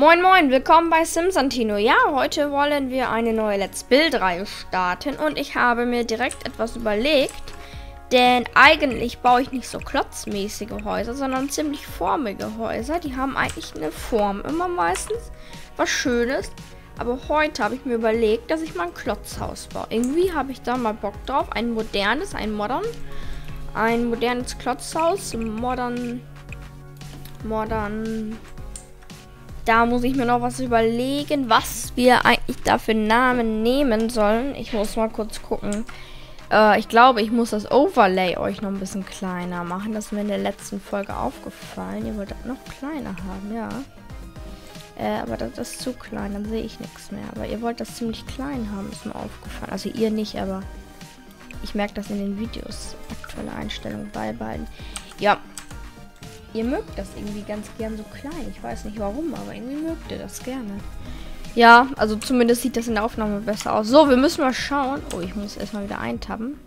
Moin moin, willkommen bei SimFansTino. Ja, heute wollen wir eine neue Let's Build-Reihe starten und ich habe mir direkt etwas überlegt, denn eigentlich baue ich nicht so klotzmäßige Häuser, sondern ziemlich formige Häuser. Die haben eigentlich eine Form immer meistens, was Schönes. Aber heute habe ich mir überlegt, dass ich mal ein Klotzhaus baue. Irgendwie habe ich da mal Bock drauf, ein modernes Klotzhaus, modern. Da muss ich mir noch was überlegen, was wir eigentlich da für Namen nehmen sollen. Ich muss mal kurz gucken. Ich glaube, ich muss das Overlay euch noch ein bisschen kleiner machen. Das ist mir in der letzten Folge aufgefallen. Ihr wollt das noch kleiner haben, ja. Aber das ist zu klein, dann sehe ich nichts mehr. Aber ihr wollt das ziemlich klein haben, ist mir aufgefallen. Also ihr nicht, aber ich merke das in den Videos. Aktuelle Einstellung beibehalten. Ja. Ihr mögt das irgendwie ganz gern so klein. Ich weiß nicht warum, aber irgendwie mögt ihr das gerne. Ja, also zumindest sieht das in der Aufnahme besser aus. So, wir müssen mal schauen. Oh, ich muss erstmal wieder eintappen.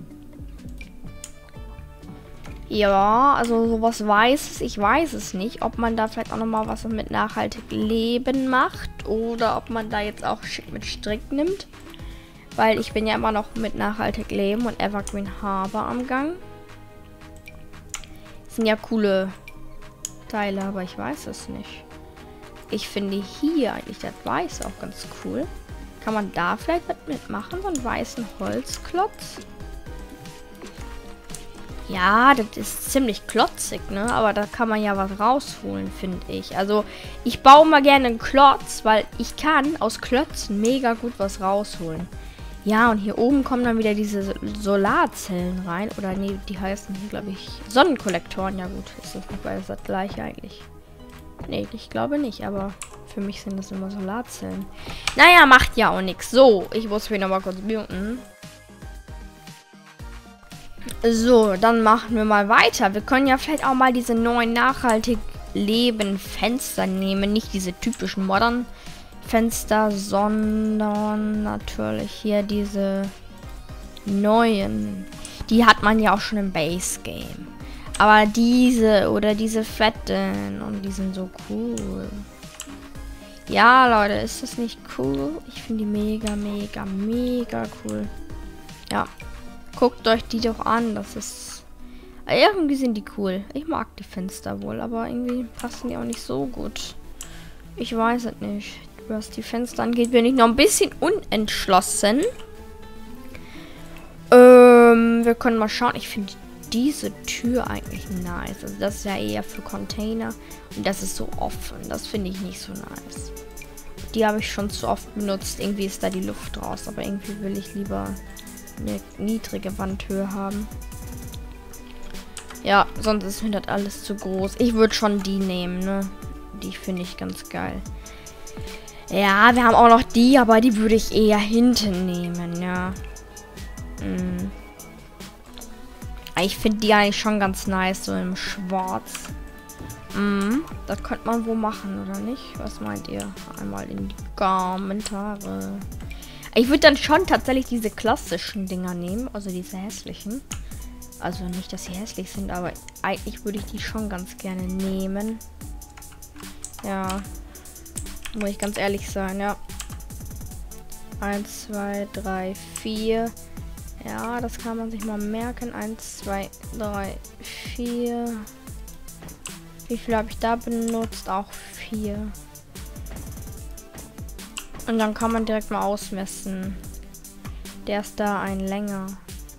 Ja, also sowas Weißes. Ich weiß es nicht, ob man da vielleicht auch nochmal was mit nachhaltig Leben macht. Oder ob man da jetzt auch Schick mit Strick nimmt. Weil ich bin ja immer noch mit nachhaltig Leben und Evergreen Harbor am Gang. Das sind ja coole Teile, aber ich weiß es nicht. Ich finde hier eigentlich das Weiß auch ganz cool. Kann man da vielleicht was mitmachen? So einen weißen Holzklotz? Ja, das ist ziemlich klotzig, ne? Aber da kann man ja was rausholen, finde ich. Also, ich baue mal gerne einen Klotz, weil ich kann aus Klötzen mega gut was rausholen. Ja, und hier oben kommen dann wieder diese Solarzellen rein. Oder nee, die heißen hier, glaube ich, Sonnenkollektoren. Ja gut, ist das nicht beides das gleiche eigentlich? Nee, ich glaube nicht, aber für mich sind das immer Solarzellen. Naja, macht ja auch nichts. So, ich muss mich nochmal kurz muten. So, dann machen wir mal weiter. Wir können ja vielleicht auch mal diese neuen nachhaltig Leben Fenster nehmen. Nicht diese typischen modernen Fenster, sondern natürlich hier diese neuen. Die hat man ja auch schon im Base Game. Aber diese oder diese fetten und die sind so cool. Ja, Leute, ist das nicht cool? Ich finde die mega, mega, mega cool. Ja, guckt euch die doch an. Das ist irgendwie sind die cool. Ich mag die Fenster wohl, aber irgendwie passen die auch nicht so gut. Ich weiß es nicht. Was die Fenster angeht, bin ich noch ein bisschen unentschlossen. Wir können mal schauen. Ich finde diese Tür eigentlich nice. Also das ist ja eher für Container. Und das ist so offen. Das finde ich nicht so nice. Die habe ich schon zu oft benutzt. Irgendwie ist da die Luft raus. Aber irgendwie will ich lieber eine niedrige Wandhöhe haben. Ja, sonst ist mir das alles zu groß. Ich würde schon die nehmen, ne? Die finde ich ganz geil. Ja, wir haben auch noch die, aber die würde ich eher hinten nehmen, ja. Hm. Ich finde die eigentlich schon ganz nice, so im Schwarz. Hm. Das könnte man wohl machen, oder nicht? Was meint ihr? Einmal in die Kommentare. Ich würde dann schon tatsächlich diese klassischen Dinger nehmen, also diese hässlichen. Also nicht, dass sie hässlich sind, aber eigentlich würde ich die schon ganz gerne nehmen. Ja. Muss ich ganz ehrlich sein, ja. 1, 2, 3, 4. Ja, das kann man sich mal merken. 1, 2, 3, 4. Wie viel habe ich da benutzt? Auch 4. Und dann kann man direkt mal ausmessen. Der ist da ein länger.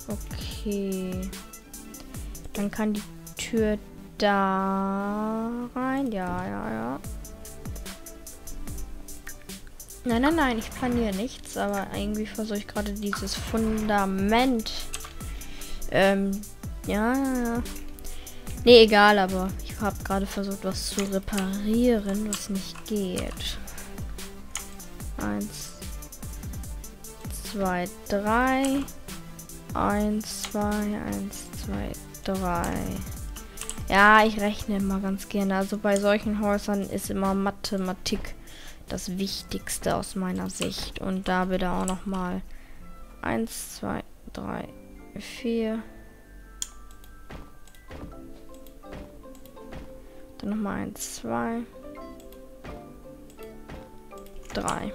Okay. Dann kann die Tür da rein. Ja, ja, ja. Nein, nein, nein, ich planiere nichts, aber irgendwie versuche ich gerade dieses Fundament. Ja. Nee, egal, aber ich habe gerade versucht, was zu reparieren, was nicht geht. 1, 2, 3. 1, 2, 1, 2, 3. Ja, ich rechne immer ganz gerne. Also bei solchen Häusern ist immer Mathematik das Wichtigste aus meiner Sicht. Und da bitte auch nochmal 1, 2, 3, 4. Dann nochmal 1, 2. 3.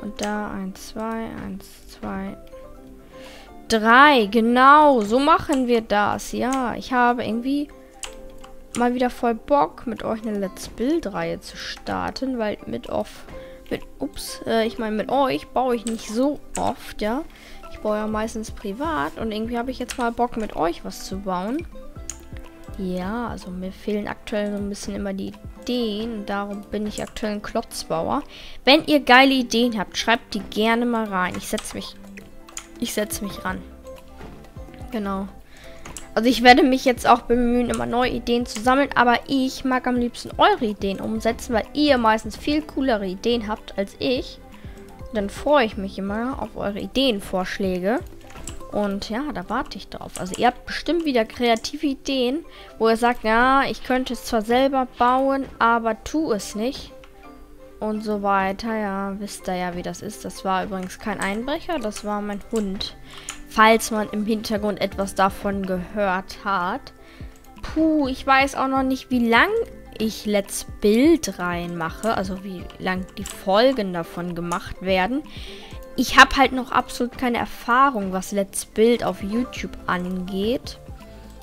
Und da 1, 2, 1, 2, 3. Genau, so machen wir das. Ja, ich habe irgendwie mal wieder voll Bock, mit euch eine Let's Build-Reihe zu starten, weil mit euch baue ich nicht so oft, ja. Ich baue ja meistens privat und irgendwie habe ich jetzt mal Bock, mit euch was zu bauen. Ja, also mir fehlen aktuell so ein bisschen immer die Ideen und darum bin ich aktuell ein Klotzbauer. Wenn ihr geile Ideen habt, schreibt die gerne mal rein. Ich setze mich ran. Genau. Also ich werde mich jetzt auch bemühen, immer neue Ideen zu sammeln, aber ich mag am liebsten eure Ideen umsetzen, weil ihr meistens viel coolere Ideen habt als ich. Und dann freue ich mich immer auf eure Ideenvorschläge. Und ja, da warte ich drauf. Also ihr habt bestimmt wieder kreative Ideen, wo ihr sagt, ja, ich könnte es zwar selber bauen, aber tu es nicht. Und so weiter, ja, wisst ihr ja, wie das ist. Das war übrigens kein Einbrecher, das war mein Hund. Falls man im Hintergrund etwas davon gehört hat. Puh, ich weiß auch noch nicht, wie lang ich Let's Build reinmache. Also wie lang die Folgen davon gemacht werden. Ich habe halt noch absolut keine Erfahrung, was Let's Build auf YouTube angeht.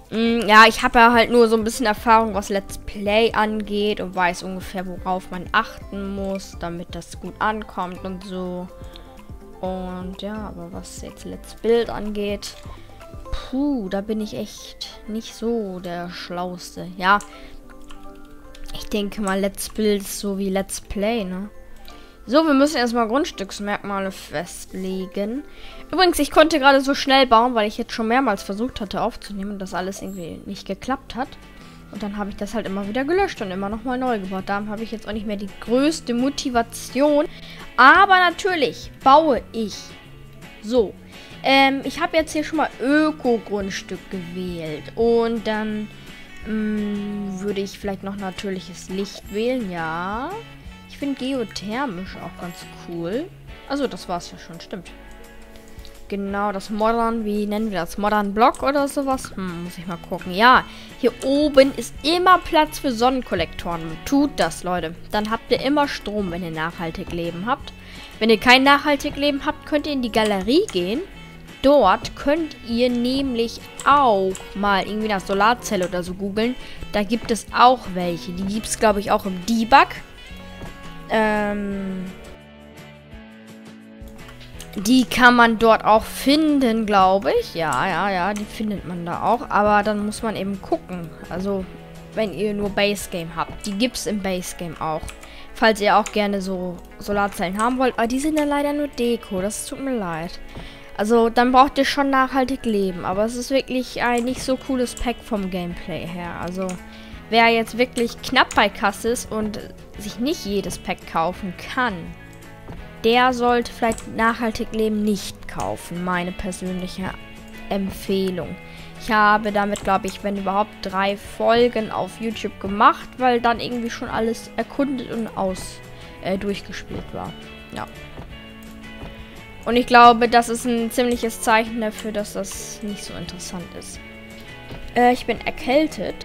Ja, ich habe ja halt nur so ein bisschen Erfahrung, was Let's Play angeht. Und weiß ungefähr, worauf man achten muss, damit das gut ankommt und so. Und ja, aber was jetzt Let's Build angeht, puh, da bin ich echt nicht so der Schlauste. Ja, ich denke mal, Let's Build ist so wie Let's Play, ne? So, wir müssen erstmal Grundstücksmerkmale festlegen. Übrigens, ich konnte gerade so schnell bauen, weil ich jetzt schon mehrmals versucht hatte aufzunehmen und das alles irgendwie nicht geklappt hat. Und dann habe ich das halt immer wieder gelöscht und immer nochmal neu gebaut. Darum habe ich jetzt auch nicht mehr die größte Motivation. Aber natürlich baue ich. So. Ich habe jetzt hier schon mal Öko-Grundstück gewählt. Und dann würde ich vielleicht noch natürliches Licht wählen. Ja. Ich finde geothermisch auch ganz cool. Also das war es ja schon, stimmt. Genau, das Modern, wie nennen wir das? Modern Block oder sowas? Muss ich mal gucken. Ja, hier oben ist immer Platz für Sonnenkollektoren. Tut das, Leute. Dann habt ihr immer Strom, wenn ihr nachhaltig Leben habt. Wenn ihr kein nachhaltig Leben habt, könnt ihr in die Galerie gehen. Dort könnt ihr nämlich auch mal irgendwie nach Solarzelle oder so googeln. Da gibt es auch welche. Die gibt es, glaube ich, auch im Debug. Die kann man dort auch finden, glaube ich. Ja, die findet man da auch. Aber dann muss man eben gucken. Also, wenn ihr nur Base Game habt. Die gibt es im Base Game auch. Falls ihr auch gerne so Solarzellen haben wollt. Aber die sind ja leider nur Deko. Das tut mir leid. Also, dann braucht ihr schon nachhaltig Leben. Aber es ist wirklich ein nicht so cooles Pack vom Gameplay her. Also, wer jetzt wirklich knapp bei Kasse ist und sich nicht jedes Pack kaufen kann, der sollte vielleicht nachhaltig Leben nicht kaufen. Meine persönliche Empfehlung. Ich habe damit, glaube ich, wenn überhaupt 3 Folgen auf YouTube gemacht, weil dann irgendwie schon alles erkundet und durchgespielt war. Ja. Und ich glaube, das ist ein ziemliches Zeichen dafür, dass das nicht so interessant ist. Ich bin erkältet.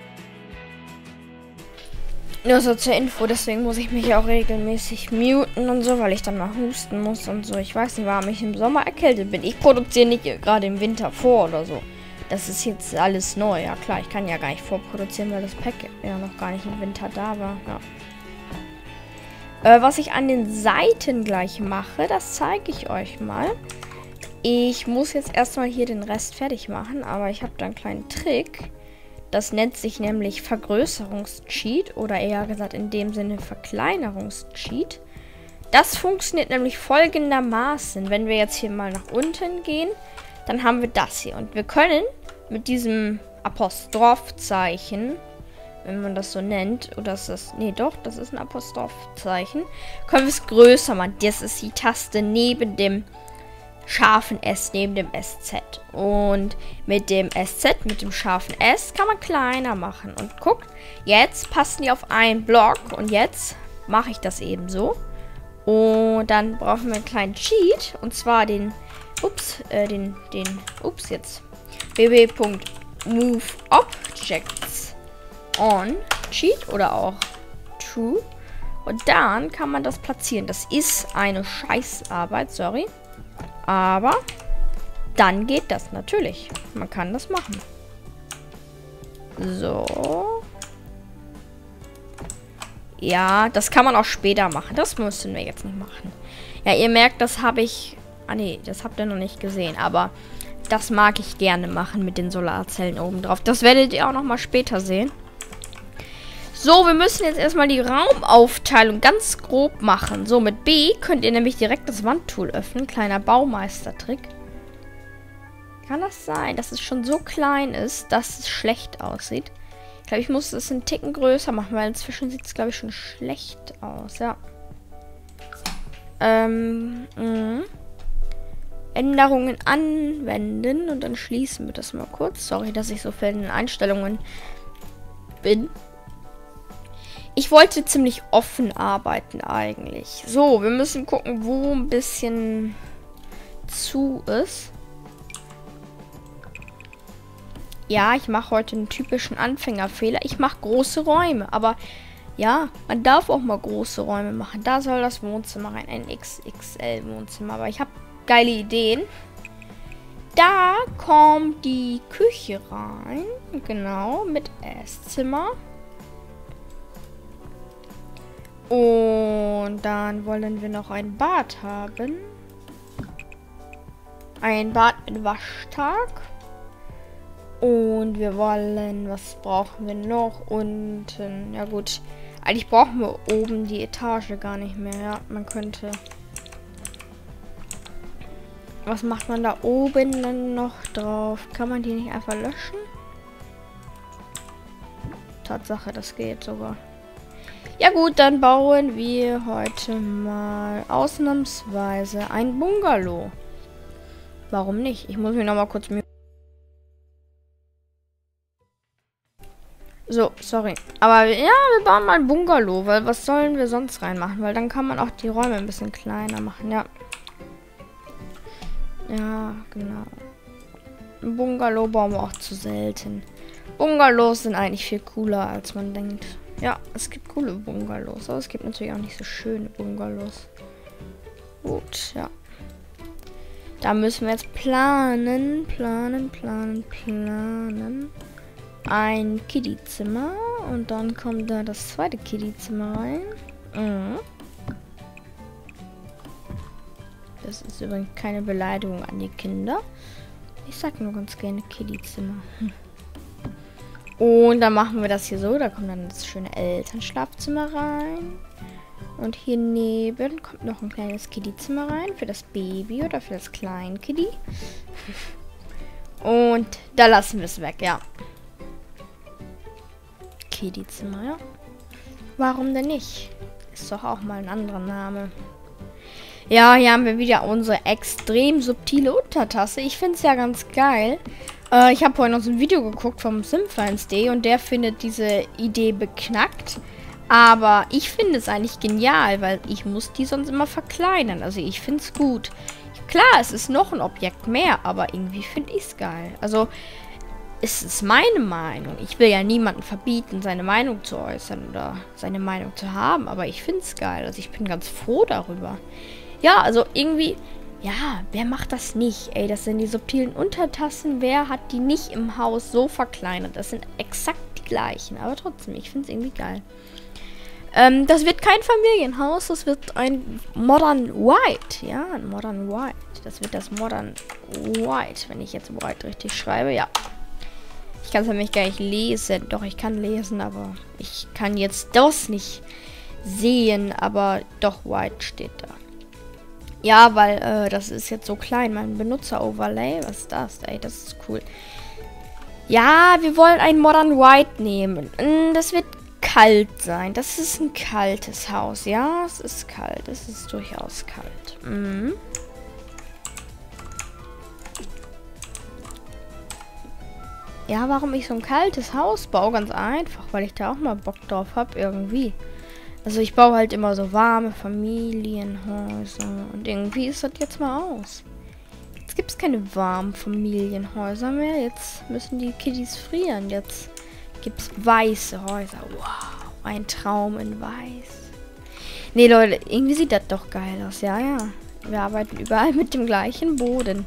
Nur so zur Info, deswegen muss ich mich auch regelmäßig muten und so, weil ich dann mal husten muss und so. Ich weiß nicht, warum ich im Sommer erkältet bin. Ich produziere nicht gerade im Winter vor oder so. Das ist jetzt alles neu. Ja klar, ich kann ja gar nicht vorproduzieren, weil das Pack ja noch gar nicht im Winter da war. Ja. Was ich an den Seiten gleich mache, das zeige ich euch mal. Ich muss jetzt erstmal hier den Rest fertig machen, aber ich habe da einen kleinen Trick. Das nennt sich nämlich Vergrößerungscheat oder eher gesagt in dem Sinne Verkleinerungscheat. Das funktioniert nämlich folgendermaßen. Wenn wir jetzt hier mal nach unten gehen, dann haben wir das hier. Und wir können mit diesem Apostrophzeichen, wenn man das so nennt, oder ist das, nee doch, das ist ein Apostrophzeichen, können wir es größer machen. Das ist die Taste neben dem scharfen S, neben dem SZ. Und mit dem SZ, mit dem scharfen S, kann man kleiner machen. Und guckt, jetzt passen die auf einen Block. Und jetzt mache ich das eben so. Und dann brauchen wir einen kleinen Cheat. Und zwar den bb.moveObjectsOn Cheat oder auch True. Und dann kann man das platzieren. Das ist eine Scheißarbeit, sorry. Aber dann geht das natürlich. Man kann das machen. So. Ja, das kann man auch später machen. Das müssen wir jetzt nicht machen. Ja, ihr merkt, das habe ich... Ah nee, das habt ihr noch nicht gesehen. Aber das mag ich gerne machen mit den Solarzellen oben drauf. Das werdet ihr auch nochmal später sehen. So, wir müssen jetzt erstmal die Raumaufteilung ganz grob machen. So, mit B könnt ihr nämlich direkt das Wandtool öffnen. Kleiner Baumeistertrick. Kann das sein, dass es schon so klein ist, dass es schlecht aussieht? Ich glaube, ich muss es einen Ticken größer machen, weil inzwischen sieht es, glaube ich, schon schlecht aus. Ja. Änderungen anwenden und dann schließen wir das mal kurz. Sorry, dass ich so viel in den Einstellungen bin. Ich wollte ziemlich offen arbeiten eigentlich. So, wir müssen gucken, wo ein bisschen zu ist. Ja, ich mache heute einen typischen Anfängerfehler. Ich mache große Räume, aber ja, man darf auch mal große Räume machen. Da soll das Wohnzimmer rein, ein XXL-Wohnzimmer. Aber ich habe geile Ideen. Da kommt die Küche rein, genau, mit Esszimmer. Und dann wollen wir noch ein Bad haben. Ein Bad mit Waschtag. Und wir wollen, was brauchen wir noch? Unten, ja gut. Eigentlich brauchen wir oben die Etage gar nicht mehr. Ja, man könnte... Was macht man da oben dann noch drauf? Kann man die nicht einfach löschen? Tatsache, das geht sogar. Ja gut, dann bauen wir heute mal ausnahmsweise ein Bungalow. Warum nicht? Ich muss mir nochmal kurz... So, sorry. Aber ja, wir bauen mal ein Bungalow, weil was sollen wir sonst reinmachen? Weil dann kann man auch die Räume ein bisschen kleiner machen, ja. Ja, genau. Ein Bungalow bauen wir auch zu selten. Bungalows sind eigentlich viel cooler, als man denkt. Ja, es gibt coole Bungalows, aber es gibt natürlich auch nicht so schöne Bungalows. Gut, ja. Da müssen wir jetzt planen. Ein Kiddiezimmer und dann kommt da das zweite Kiddiezimmer rein. Das ist übrigens keine Beleidigung an die Kinder. Ich sag nur ganz gerne Kiddiezimmer. Und dann machen wir das hier so. Da kommt dann das schöne Elternschlafzimmer rein. Und hier neben kommt noch ein kleines Kiddiezimmer rein. Für das Baby oder für das kleine Kiddie. Und da lassen wir es weg, ja. Kiddiezimmer, ja. Warum denn nicht? Ist doch auch mal ein anderer Name. Ja, hier haben wir wieder unsere extrem subtile Untertasse. Ich finde es ja ganz geil. Ich habe vorhin noch so ein Video geguckt vom SimFansDay und der findet diese Idee beknackt. Aber ich finde es eigentlich genial, weil ich muss die sonst immer verkleinern. Also ich finde es gut. Klar, es ist noch ein Objekt mehr, aber irgendwie finde ich es geil. Also es ist meine Meinung. Ich will ja niemanden verbieten, seine Meinung zu äußern oder seine Meinung zu haben. Aber ich finde es geil. Also ich bin ganz froh darüber. Ja, also irgendwie... Ja, wer macht das nicht? Ey, das sind die subtilen Untertassen. Wer hat die nicht im Haus so verkleinert? Das sind exakt die gleichen. Aber trotzdem, ich finde es irgendwie geil. Das wird kein Familienhaus. Das wird ein Modern White. Ja, ein Modern White. Das wird das Modern White, wenn ich jetzt White richtig schreibe. Ja. Ich kann es nämlich gar nicht lesen. Doch, ich kann lesen, aber ich kann jetzt das nicht sehen. Aber doch, White steht da. Ja, weil das ist jetzt so klein. Mein Benutzer-Overlay. Was ist das? Ey, das ist cool. Ja, wir wollen ein Modern White nehmen. Das wird kalt sein. Das ist ein kaltes Haus. Ja, es ist kalt. Es ist durchaus kalt. Mhm. Ja, warum ich so ein kaltes Haus baue? Ganz einfach, weil ich da auch mal Bock drauf habe irgendwie. Also ich baue halt immer so warme Familienhäuser und irgendwie ist das jetzt mal aus. Jetzt gibt es keine warmen Familienhäuser mehr. Jetzt müssen die Kiddies frieren. Jetzt gibt es weiße Häuser. Wow, ein Traum in Weiß. Nee, Leute, irgendwie sieht das doch geil aus. Ja, ja. Wir arbeiten überall mit dem gleichen Boden.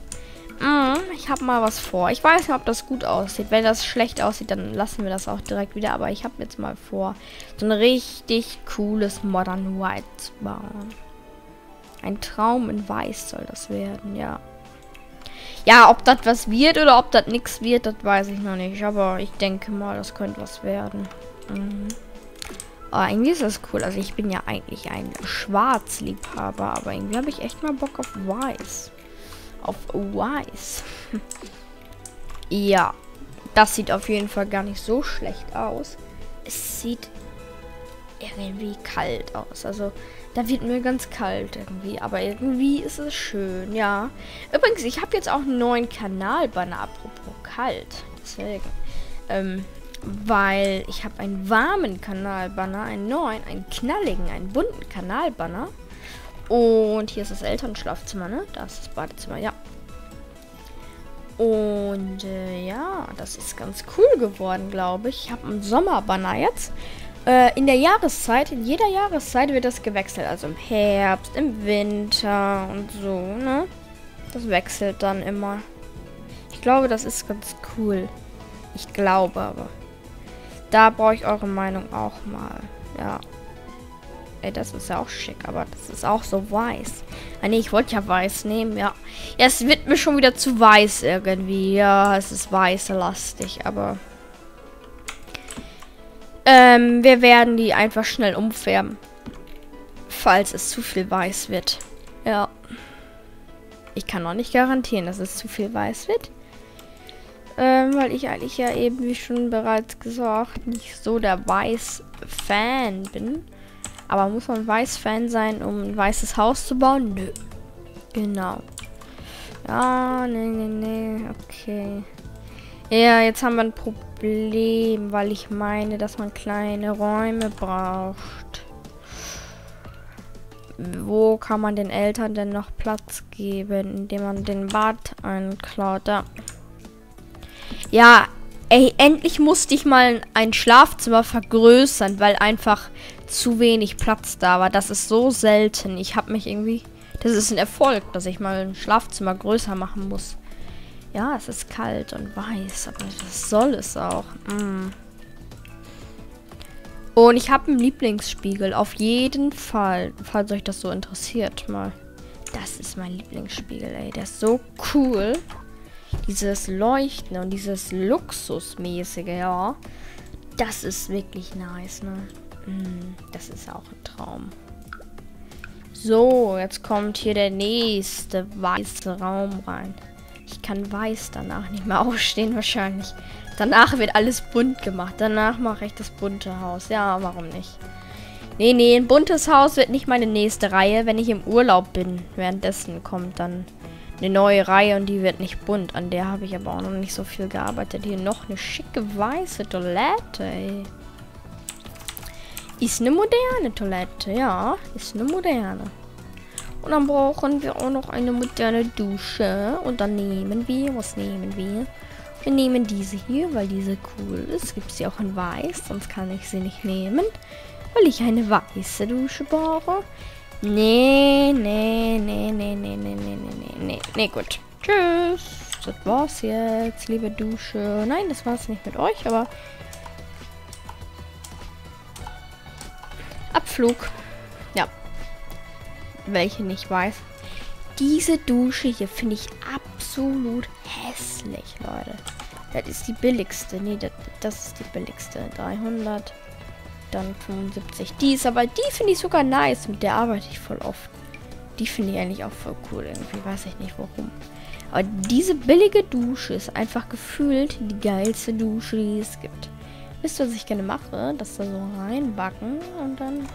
Ich habe mal was vor. Ich weiß nicht, ob das gut aussieht. Wenn das schlecht aussieht, dann lassen wir das auch direkt wieder. Aber ich habe jetzt mal vor, so ein richtig cooles Modern White zu bauen. Ein Traum in Weiß soll das werden, ja. Ja, ob das was wird oder ob das nichts wird, das weiß ich noch nicht. Aber ich denke mal, das könnte was werden. Aber irgendwie ist das cool. Also ich bin ja eigentlich ein Schwarzliebhaber, aber irgendwie habe ich echt mal Bock auf Weiß. Auf Weiß. Ja, das sieht auf jeden Fall gar nicht so schlecht aus. Es sieht irgendwie kalt aus. Also da wird mir ganz kalt irgendwie, aber irgendwie ist es schön, ja. Übrigens, ich habe jetzt auch einen neuen Kanalbanner, apropos kalt. Deswegen, weil ich habe einen warmen Kanalbanner, einen neuen, einen knalligen, einen bunten Kanalbanner. Und hier ist das Elternschlafzimmer, ne? Da ist das Badezimmer, ja. Und ja, das ist ganz cool geworden, glaube ich. Ich habe einen Sommerbanner jetzt. In der Jahreszeit, in jeder Jahreszeit wird das gewechselt. Also im Herbst, im Winter und so, ne? Das wechselt dann immer. Ich glaube, das ist ganz cool. Ich glaube aber. Da brauche ich eure Meinung auch mal. Ja. Ey, das ist ja auch schick, aber das ist auch so weiß. Ah, nee, ich wollte ja weiß nehmen, ja. Ja, es wird mir schon wieder zu weiß irgendwie. Ja, es ist weißlastig, aber... wir werden die einfach schnell umfärben. Falls es zu viel weiß wird. Ja. Ich kann noch nicht garantieren, dass es zu viel weiß wird. Weil ich eigentlich ja eben, wie schon bereits gesagt, nicht so der Weiß-Fan bin. Aber muss man Weiß-Fan sein, um ein weißes Haus zu bauen? Nö. Genau. Ja, nee, nee, nee. Okay. Ja, jetzt haben wir ein Problem, weil ich meine, dass man kleine Räume braucht. Wo kann man den Eltern denn noch Platz geben, indem man den Bad einklaut? Da. Ja, ey, endlich musste ich mal ein Schlafzimmer vergrößern, weil einfach zu wenig Platz da war. Das ist so selten. Ich habe mich irgendwie... Das ist ein Erfolg, dass ich mal ein Schlafzimmer größer machen muss. Ja, es ist kalt und weiß, aber das soll es auch. Und ich habe einen Lieblingsspiegel, auf jeden Fall, falls euch das so interessiert mal. Das ist mein Lieblingsspiegel, ey, der ist so cool. Dieses Leuchten und dieses Luxusmäßige, ja. Das ist wirklich nice, ne? Das ist auch ein Traum. So, jetzt kommt hier der nächste weiße Raum rein. Ich kann weiß danach nicht mehr aufstehen wahrscheinlich. Danach wird alles bunt gemacht. Danach mache ich das bunte Haus. Ja, warum nicht? Nee, nee, ein buntes Haus wird nicht meine nächste Reihe, wenn ich im Urlaub bin. Währenddessen kommt dann eine neue Reihe und die wird nicht bunt. An der habe ich aber auch noch nicht so viel gearbeitet. Hier noch eine schicke weiße Toilette, ey. Ist eine moderne Toilette, ja. Ist eine moderne. Und dann brauchen wir auch noch eine moderne Dusche. Und dann nehmen wir, was nehmen wir? Wir nehmen diese hier, weil diese cool ist. Gibt sie auch in Weiß, sonst kann ich sie nicht nehmen. Weil ich eine weiße Dusche brauche. Nee, nee, nee, nee, nee, nee, nee, nee, nee, nee, gut. Tschüss. Das war's jetzt, liebe Dusche. Nein, das war's nicht mit euch, aber... Abflug. Ja. Welche nicht weiß. Diese Dusche hier finde ich absolut hässlich, Leute. Das ist die billigste. Nee, das ist die billigste. 300. Dann 75. Die ist aber, die finde ich sogar nice. Mit der arbeite ich voll oft. Die finde ich eigentlich auch voll cool. Irgendwie weiß ich nicht warum. Aber diese billige Dusche ist einfach gefühlt die geilste Dusche, die es gibt. Wisst ihr, was ich gerne mache? Das da so reinbacken und dann...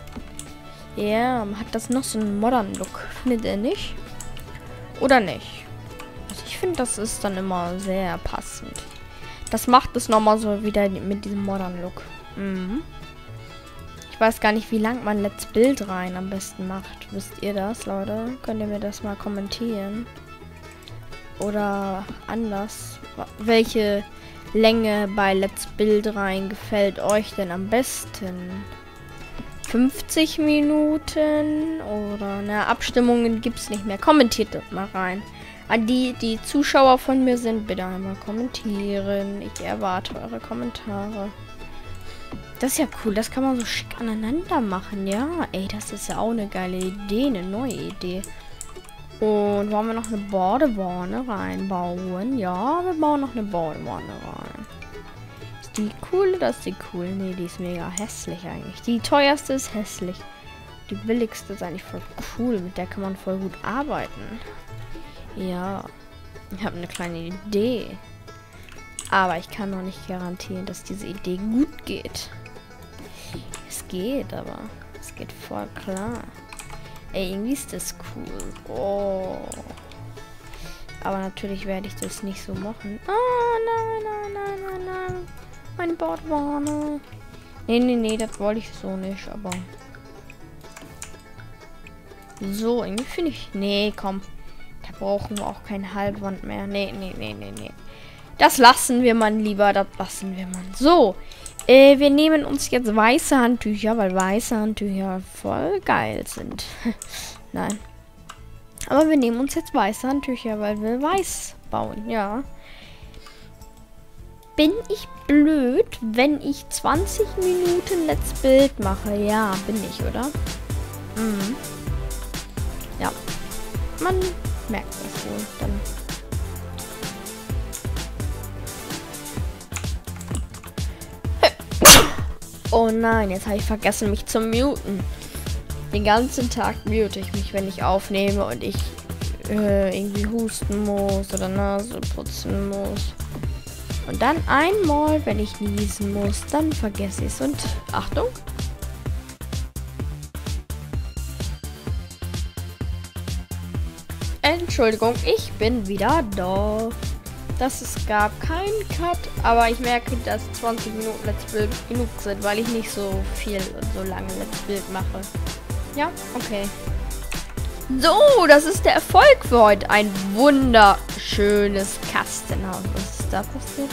Ja, yeah, hat das noch so einen modern Look, findet ihr nicht? Oder nicht? Also ich finde, das ist dann immer sehr passend. Das macht es nochmal so wieder mit diesem modern Look. Ich weiß gar nicht, wie lang man Let's Build rein am besten macht. Wisst ihr das, Leute? Könnt ihr mir das mal kommentieren? Oder anders. Welche Länge bei Let's Build rein gefällt euch denn am besten? 50 Minuten oder eine Abstimmung gibt es nicht mehr. Kommentiert das mal rein. An die Zuschauer von mir sind, bitte einmal kommentieren. Ich erwarte eure Kommentare. Das ist ja cool, das kann man so schick aneinander machen. Ja, ey, das ist ja auch eine geile Idee, eine neue Idee. Und wollen wir noch eine Badewanne reinbauen? Ja, wir bauen noch eine Badewanne rein. Ist die cool oder ist die cool? Nee, die ist mega hässlich eigentlich. Die teuerste ist hässlich. Die billigste ist eigentlich voll cool. Mit der kann man voll gut arbeiten. Ja, ich habe eine kleine Idee. Aber ich kann noch nicht garantieren, dass diese Idee gut geht. Es geht, aber es geht voll klar. Ey, irgendwie ist das cool. Oh. Aber natürlich werde ich das nicht so machen. Oh, nein, nein, nein, nein, nein. Meine Bordwanne. Nee, nee, nee, das wollte ich so nicht, aber... So, irgendwie finde ich... Nee, komm. Da brauchen wir auch keine Halbwand mehr. Nee, nee, nee, nee, nee. Das lassen wir mal lieber, das lassen wir mal. So, wir nehmen uns jetzt weiße Handtücher, weil weiße Handtücher voll geil sind. Nein. Aber wir nehmen uns jetzt weiße Handtücher, weil wir weiß bauen, ja. Bin ich blöd, wenn ich 20 Minuten Let's Build mache? Ja, bin ich, oder? Mhm. Ja. Man merkt das wohl dann. Oh nein, jetzt habe ich vergessen, mich zu muten. Den ganzen Tag mute ich mich, wenn ich aufnehme und ich irgendwie husten muss oder Nase putzen muss. Und dann einmal, wenn ich niesen muss, dann vergesse ich es. Und Achtung! Entschuldigung, ich bin wieder da. Dass es gab keinen Cut, aber ich merke, dass 20 Minuten Let's Build genug sind, weil ich nicht so viel und so lange Let's Build mache. Ja, okay. So, das ist der Erfolg für heute. Ein wunderschönes Kastenhaus. Was ist da passiert?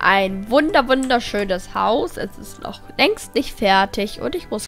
Ein wunderschönes Haus. Es ist noch längst nicht fertig und ich muss